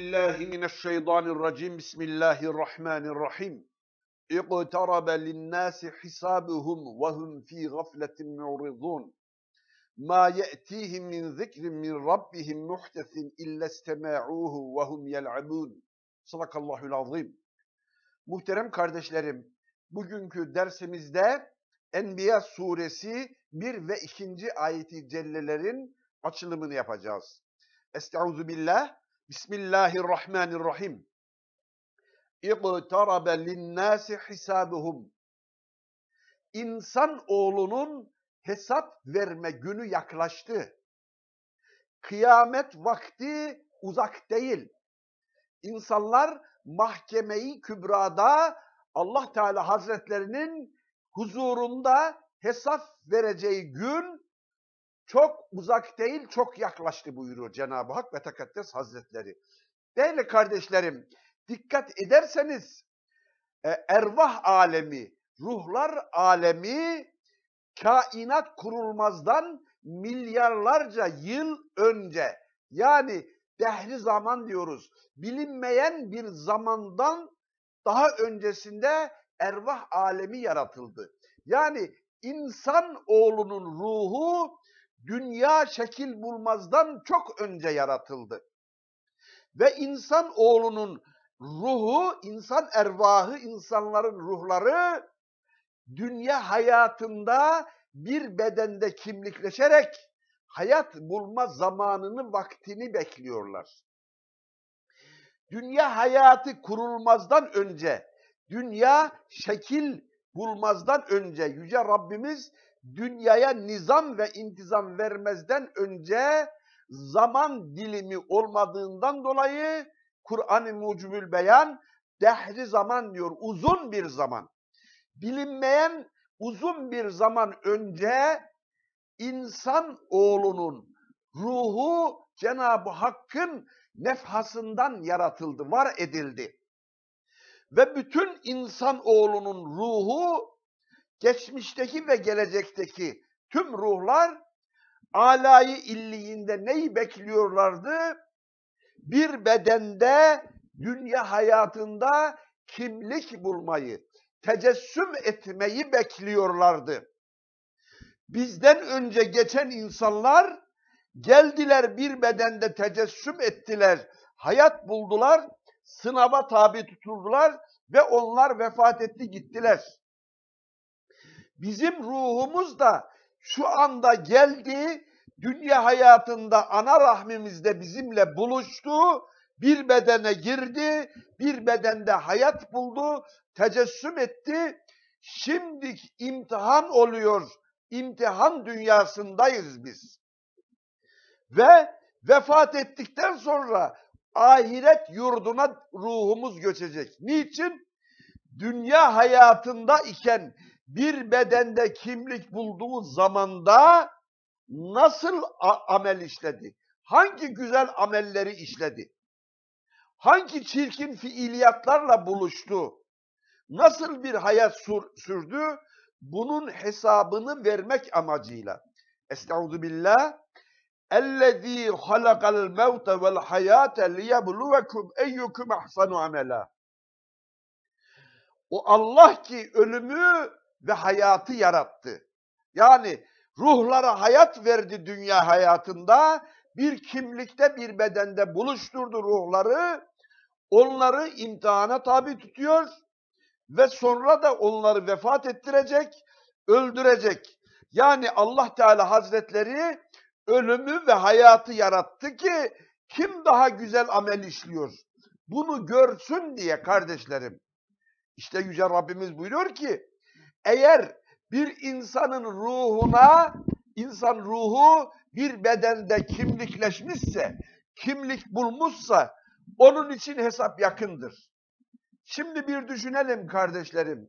Euzubillahimineşşeytanirracim. Bismillahirrahmanirrahim. İqtarabe linnâsi hisabuhum ve hum fî gafletin mu'ridûn. Mâ ye'tîhim min zikrin min rabbihim muhtesin illestemâ'ûhu ve hum yel'abûn. Sadakallahü'l-azîm. Muhterem kardeşlerim, bugünkü dersimizde Enbiya Suresi 1 ve 2. ayeti cellelerin açılımını yapacağız. Estağuzubillah. Bismillahirrahmanirrahim. İqtarabe linnâsi hisabuhum. İnsan oğlunun hesap verme günü yaklaştı. Kıyamet vakti uzak değil. İnsanlar mahkemeyi kübrada Allah Teala Hazretlerinin huzurunda hesap vereceği gün çok uzak değil, çok yaklaştı buyuruyor Cenab-ı Hak ve Tekaddes Hazretleri. Değerli kardeşlerim, dikkat ederseniz ervah alemi, ruhlar alemi kainat kurulmazdan milyarlarca yıl önce, yani dehri zaman diyoruz, bilinmeyen bir zamandan daha öncesinde ervah alemi yaratıldı. Yani insan oğlunun ruhu dünya şekil bulmazdan çok önce yaratıldı. Ve insan oğlunun ruhu, insan ervahı, insanların ruhları dünya hayatında bir bedende kimlikleşerek hayat bulma zamanını, vaktini bekliyorlar. Dünya hayatı kurulmazdan önce, dünya şekil bulmazdan önce Yüce Rabbimiz dünyaya nizam ve intizam vermezden önce zaman dilimi olmadığından dolayı Kur'an-ı Mucibül Beyan dehri zaman diyor, uzun bir zaman. Bilinmeyen uzun bir zaman önce insan oğlunun ruhu Cenab-ı Hakk'ın nefhasından yaratıldı, var edildi. Ve bütün insan oğlunun ruhu, geçmişteki ve gelecekteki tüm ruhlar âlâ-i illiğinde neyi bekliyorlardı? Bir bedende dünya hayatında kimlik bulmayı, tecessüm etmeyi bekliyorlardı. Bizden önce geçen insanlar geldiler, bir bedende tecessüm ettiler, hayat buldular, sınava tabi tutuldular ve onlar vefat etti, gittiler. Bizim ruhumuz da şu anda geldi, dünya hayatında ana rahmimizde bizimle buluştu, bir bedene girdi, bir bedende hayat buldu, tecessüm etti. Şimdi imtihan oluyor, imtihan dünyasındayız biz. Ve vefat ettikten sonra ahiret yurduna ruhumuz göçecek. Niçin? Dünya hayatında iken bir bedende kimlik bulduğu zamanda nasıl amel işledi? Hangi güzel amelleri işledi? Hangi çirkin fiiliyatlarla buluştu? Nasıl bir hayat sürdü? Bunun hesabını vermek amacıyla. Estağfirullah. اَلَّذ۪ي خَلَقَ الْمَوْتَ وَالْحَيَاتَ لِيَبْلُوَكُمْ اَيُّكُمْ اَحْسَنُ عَمَلًا. O Allah ki ölümü ve hayatı yarattı. Yani ruhlara hayat verdi dünya hayatında, bir kimlikte, bir bedende buluşturdu ruhları, onları imtihana tabi tutuyor ve sonra da onları vefat ettirecek, öldürecek. Yani Allah Teala Hazretleri ölümü ve hayatı yarattı ki kim daha güzel amel işliyor? Bunu görsün diye kardeşlerim. İşte Yüce Rabbimiz buyuruyor ki, eğer bir insanın ruhuna, insan ruhu bir bedende kimlikleşmişse, kimlik bulmuşsa onun için hesap yakındır. Şimdi bir düşünelim kardeşlerim.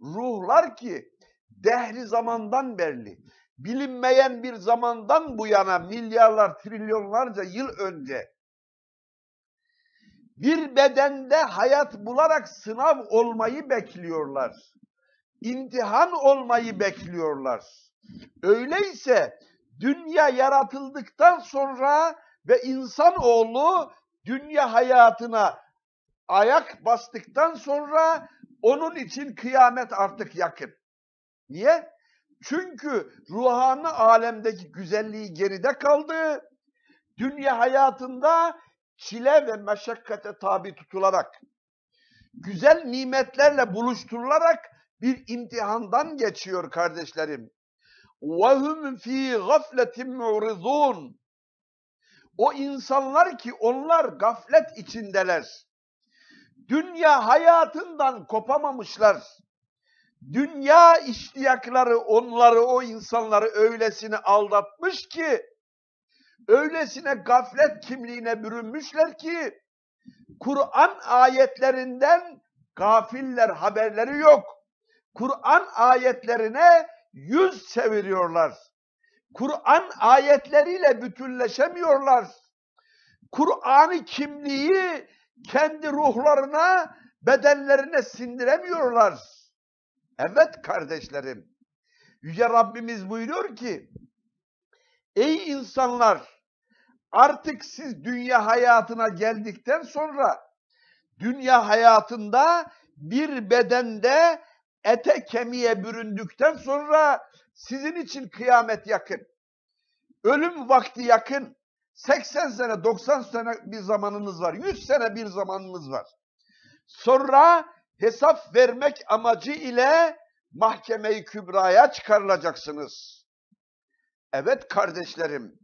Ruhlar ki dehri zamandan beri, bilinmeyen bir zamandan bu yana milyarlar, trilyonlarca yıl önce bir bedende hayat bularak sınav olmayı bekliyorlar. İmtihan olmayı bekliyorlar. Öyleyse dünya yaratıldıktan sonra ve insanoğlu dünya hayatına ayak bastıktan sonra onun için kıyamet artık yakın. Niye? Çünkü ruhani alemdeki güzelliği geride kaldı. Dünya hayatında çile ve meşakkate tabi tutularak, güzel nimetlerle buluşturularak bir imtihandan geçiyor kardeşlerim. وَهُمْ ف۪ي غَفْلَةٍ مُعْرِضُونَ. O insanlar ki onlar gaflet içindeler. Dünya hayatından kopamamışlar. Dünya iştiyakları onları, o insanları öylesine aldatmış ki, öylesine gaflet kimliğine bürünmüşler ki, Kur'an ayetlerinden gafiller haberleri yok. Kur'an ayetlerine yüz çeviriyorlar. Kur'an ayetleriyle bütünleşemiyorlar. Kur'an'ı kimliği kendi ruhlarına, bedenlerine sindiremiyorlar. Evet kardeşlerim, Yüce Rabbimiz buyuruyor ki, ey insanlar, artık siz dünya hayatına geldikten sonra, dünya hayatında bir bedende ete kemiğe büründükten sonra sizin için kıyamet yakın. Ölüm vakti yakın. 80 sene, 90 sene bir zamanınız var. 100 sene bir zamanınız var. Sonra hesap vermek amacı ile mahkeme-i kübraya çıkarılacaksınız. Evet kardeşlerim,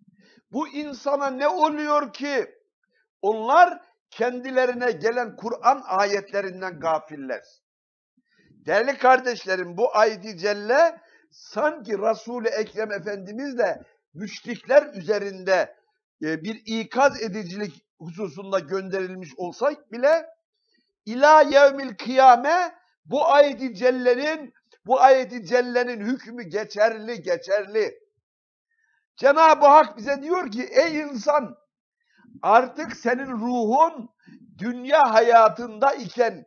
bu insana ne oluyor ki? Onlar kendilerine gelen Kur'an ayetlerinden gafiller. Değerli kardeşlerim, bu ayet-i celle sanki Resul-i Ekrem Efendimiz de müşrikler üzerinde bir ikaz edicilik hususunda gönderilmiş olsak bile, İlâ yevmil kıyame bu ayet-i cellenin hükmü geçerli. Cenab-ı Hak bize diyor ki, ey insan, artık senin ruhun dünya hayatında iken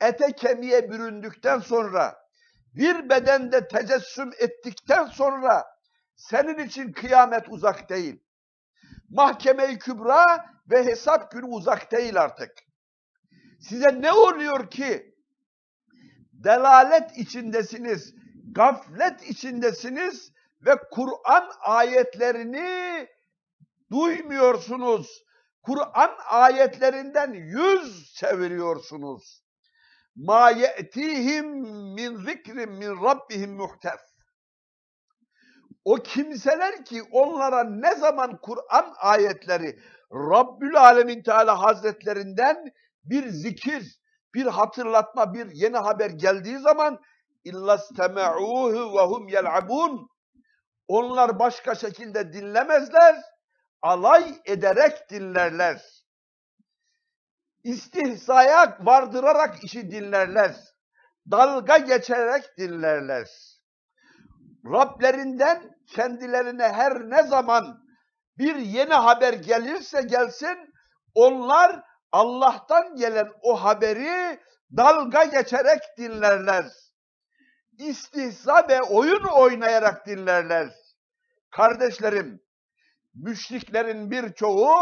ete kemiğe büründükten sonra, bir bedende tecessüm ettikten sonra senin için kıyamet uzak değil. Mahkeme-i Kübra ve hesap günü uzak değil artık. Size ne oluyor ki? Delalet içindesiniz, gaflet içindesiniz ve Kur'an ayetlerini duymuyorsunuz. Kur'an ayetlerinden yüz çeviriyorsunuz. مَا يَأْتِيهِمْ مِنْ ذِكْرٍ مِنْ رَبِّهِمْ مُحْتَفٍ. O kimseler ki onlara ne zaman Kur'an ayetleri, Rabbül Alemin Teala Hazretlerinden bir zikir, bir hatırlatma, bir yeni haber geldiği zaman اِلَّا اسْتَمَعُوهُ وَهُمْ يَلْعَبُونَ. Onlar başka şekilde dinlemezler, alay ederek dinlerler. İstihzaya vardırarak işi dinlerler. Dalga geçerek dinlerler. Rablerinden kendilerine her ne zaman bir yeni haber gelirse gelsin, onlar Allah'tan gelen o haberi dalga geçerek dinlerler. İstihza ve oyun oynayarak dinlerler. Kardeşlerim, müşriklerin birçoğu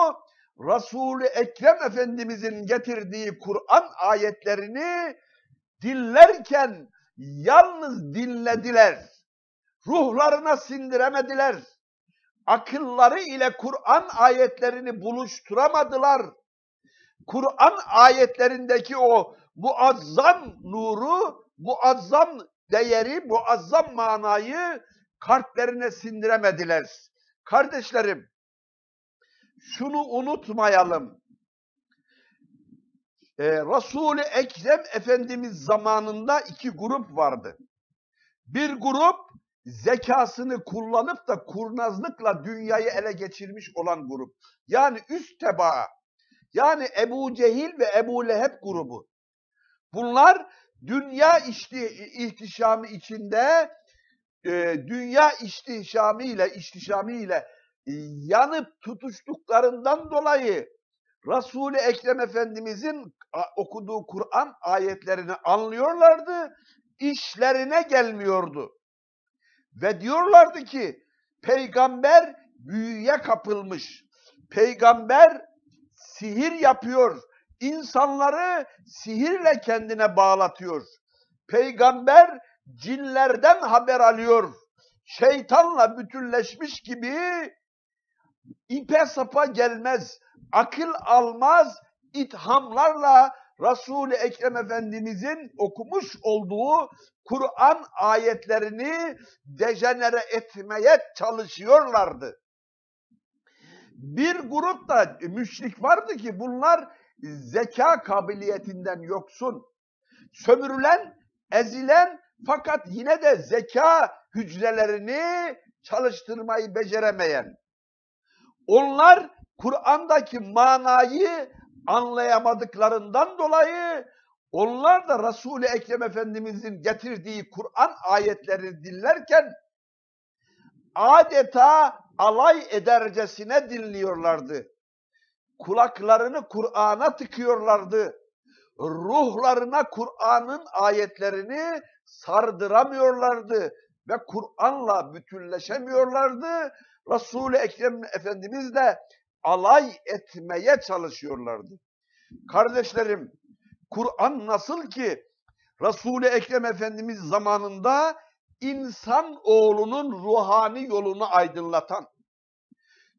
Resul-i Ekrem Efendimizin getirdiği Kur'an ayetlerini dinlerken yalnız dinlediler. Ruhlarına sindiremediler. Akılları ile Kur'an ayetlerini buluşturamadılar. Kur'an ayetlerindeki o muazzam nuru, muazzam değeri, muazzam manayı kalplerine sindiremediler. Kardeşlerim, şunu unutmayalım. Resul-i Ekrem Efendimiz zamanında iki grup vardı. Bir grup zekasını kullanıp da kurnazlıkla dünyayı ele geçirmiş olan grup. Yani üst tebaa. Yani Ebu Cehil ve Ebu Leheb grubu. Bunlar dünya ihtişamı içinde, dünya ihtişamı ile yanıp tutuştuklarından dolayı Resul-i Ekrem Efendimizin okuduğu Kur'an ayetlerini anlıyorlardı, işlerine gelmiyordu. Ve diyorlardı ki, peygamber büyüye kapılmış, peygamber sihir yapıyor. İnsanları sihirle kendine bağlatıyor. Peygamber cinlerden haber alıyor. Şeytanla bütünleşmiş gibi ipe sapa gelmez, akıl almaz ithamlarla Resul-i Ekrem Efendimizin okumuş olduğu Kur'an ayetlerini dejenere etmeye çalışıyorlardı. Bir grup da müşrik vardı ki bunlar zeka kabiliyetinden yoksun. Sömürülen, ezilen fakat yine de zeka hücrelerini çalıştırmayı beceremeyen. Onlar Kur'an'daki manayı anlayamadıklarından dolayı onlar da Resul-i Ekrem Efendimizin getirdiği Kur'an ayetleri dinlerken adeta alay edercesine dinliyorlardı. Kulaklarını Kur'an'a tıkıyorlardı. Ruhlarına Kur'an'ın ayetlerini sardıramıyorlardı ve Kur'an'la bütünleşemiyorlardı. Resul-i Ekrem Efendimiz de alay etmeye çalışıyorlardı. Kardeşlerim, Kur'an nasıl ki Resul-i Ekrem Efendimiz zamanında insan oğlunun ruhani yolunu aydınlatan,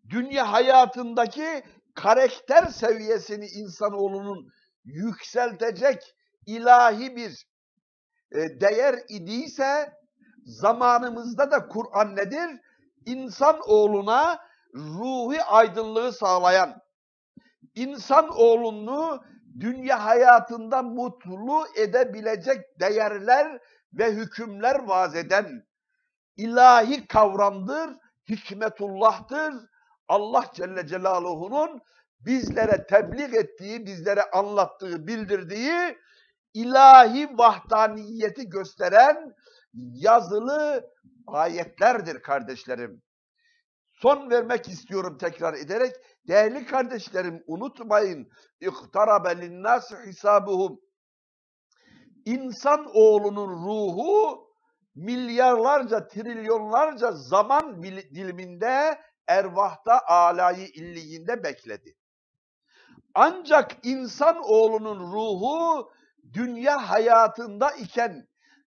dünya hayatındaki karakter seviyesini insanoğlunun yükseltecek ilahi bir değer idiyse, zamanımızda da Kur'an nedir? İnsanoğluna ruhi aydınlığı sağlayan, insanoğlunu dünya hayatında mutlu edebilecek değerler ve hükümler vaaz eden ilahi kavramdır, hikmetullah'tır. Allah Celle Celaluhu'nun bizlere tebliğ ettiği, bizlere anlattığı, bildirdiği ilahi vahdaniyeti gösteren yazılı ayetlerdir kardeşlerim. Son vermek istiyorum tekrar ederek. Değerli kardeşlerim, unutmayın. İhtarabe linnâsi hisabuhum. İnsan oğlunun ruhu milyarlarca, trilyonlarca zaman diliminde ervahta, âlâ-i illiyinde bekledi. Ancak insan oğlunun ruhu dünya hayatında iken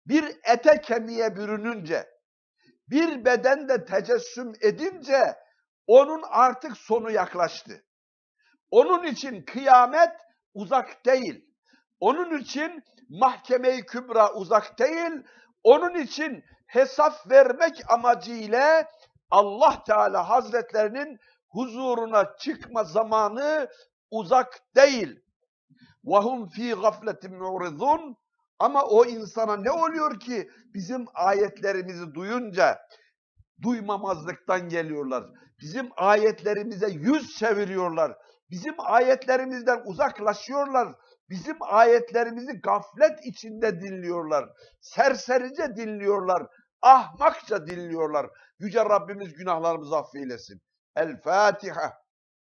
bir ete kemiğe bürününce, bir bedende tecessüm edince onun artık sonu yaklaştı. Onun için kıyamet uzak değil. Onun için mahkeme-i kübra uzak değil. Onun için hesap vermek amacıyla Allah Teala Hazretlerinin huzuruna çıkma zamanı uzak değil. وَهُمْ ف۪ي غَفْلَةٍ مُعْرِضُونَ. Ama o insana ne oluyor ki bizim ayetlerimizi duyunca duymamazlıktan geliyorlar. Bizim ayetlerimize yüz çeviriyorlar. Bizim ayetlerimizden uzaklaşıyorlar. Bizim ayetlerimizi gaflet içinde dinliyorlar. Serserice dinliyorlar. Ahmakça dinliyorlar. Yüce Rabbimiz günahlarımızı affeylesin. El Fatiha.